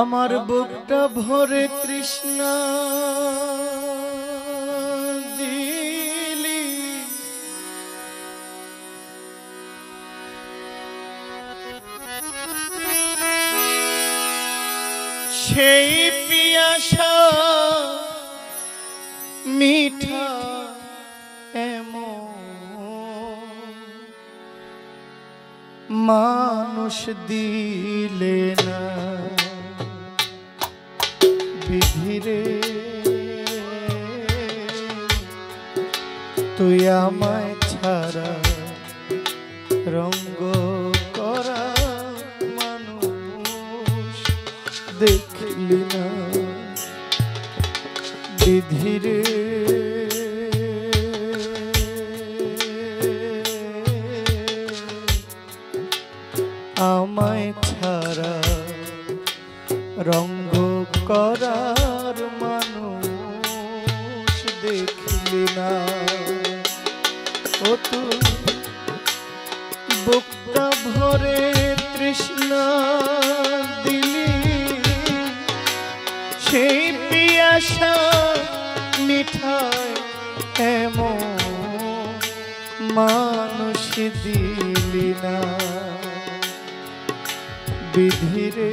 আমার বুকটা ভরে তৃষ্ণা দিলি, সেই পিয়াসা মিঠা মানুষ দিলে না বিধিরে, তুই আমায় ছাড়া রঙ্গ করা মানুষ দেখলি না বিধিরে। আমায় ছাড়া রঙ্গ করার মানুষ দেখলি না, ও তুই বুকটা ভরে তৃষ্ণা দিলি, সেই পিয়াসা মিঠায় এমন মানুষ দিলি না বিধিরে।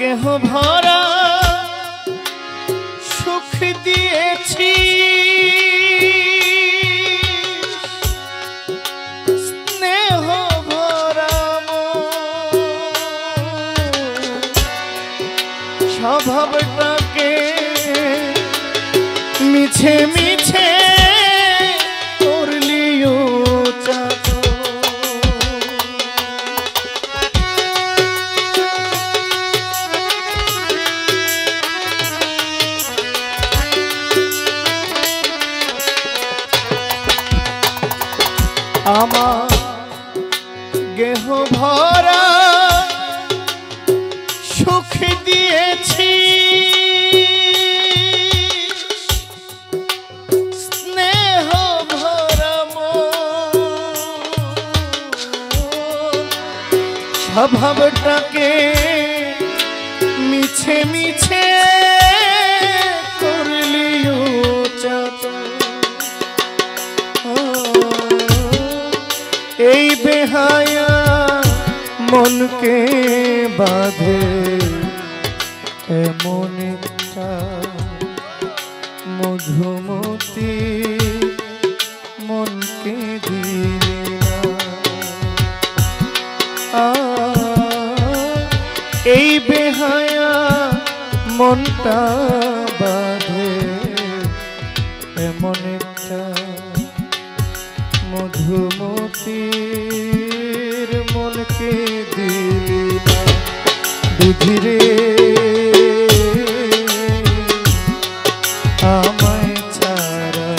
গেহ ভরা সুখ দিয়েছি স্নেহ ভরা, স্বভাবটাকে মিছে মিছে আমার গেহ ভরা সুখ দিয়েছি স্নেহ ভরা, স্বভাবটাকে মিছে মিছে করলিও চাচা। এই বেহায়া মনকে বাঁধে এমন একটা মধুমতি, মনকে দিলি না। এই বেহায়া মনটা বাঁধে এমন একটা মধুমতির, মনকে দিলি না বিধিরে। আমায় ছাড়া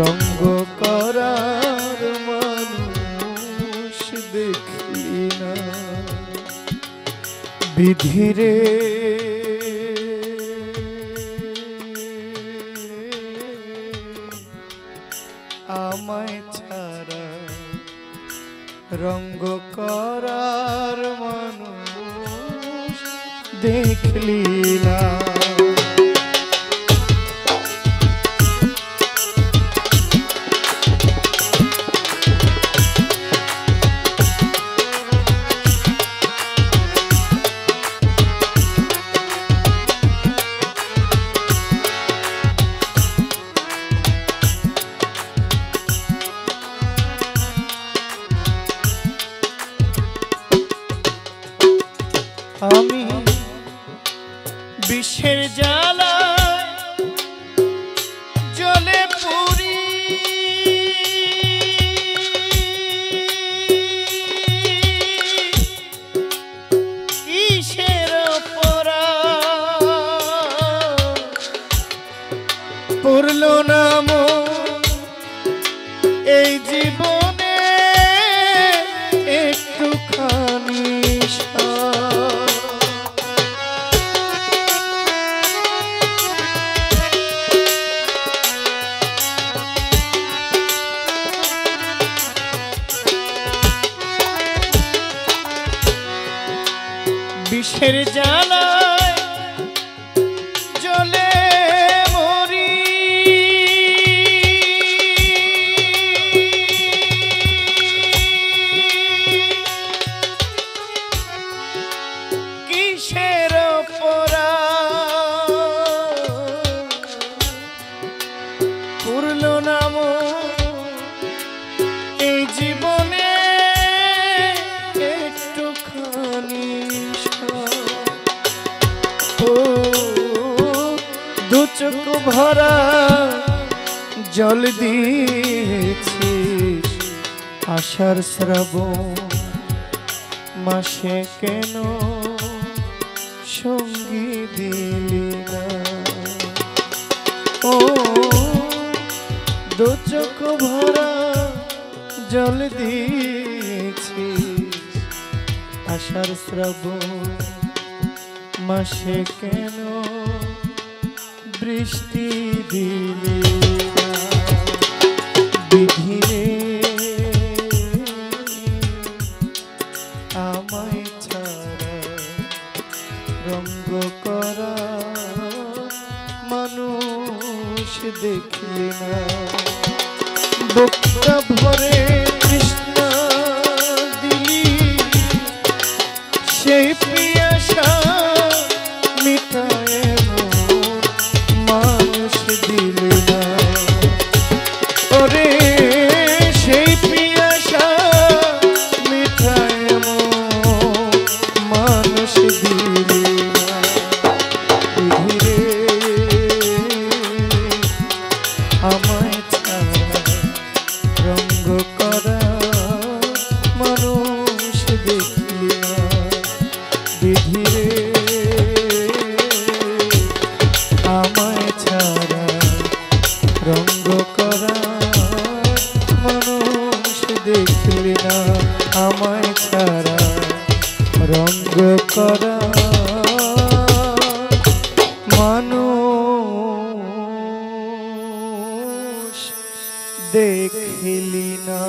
রঙ্গ করার মানুষ দেখলি না বিধিরে। আমায় ছাড়া রঙ্গ করার মানুষ দেখলি না। আমি বিশেষ কিসের জ্বালায় জ্বলে মরি, কিসের অপরাধ পূর্ণ নাম এই জীবনে চোখ ভরা জল দিয়েছি আষাঢ় শ্রাবণ মাসে কেন সঙ্গী দিলি না, ও দু চোখ ভরা জল দিয়েছি আষাঢ় শ্রাবণ মাসে কেন বৃষ্টি দিলি না। বিধি রে আমায় ছাড়া রঙ্গ করা মানুষ দেখলি না, বুকটা ভরে কৃষ্ণ দিলি সেই পিয়াসা মিটায় देखली ना।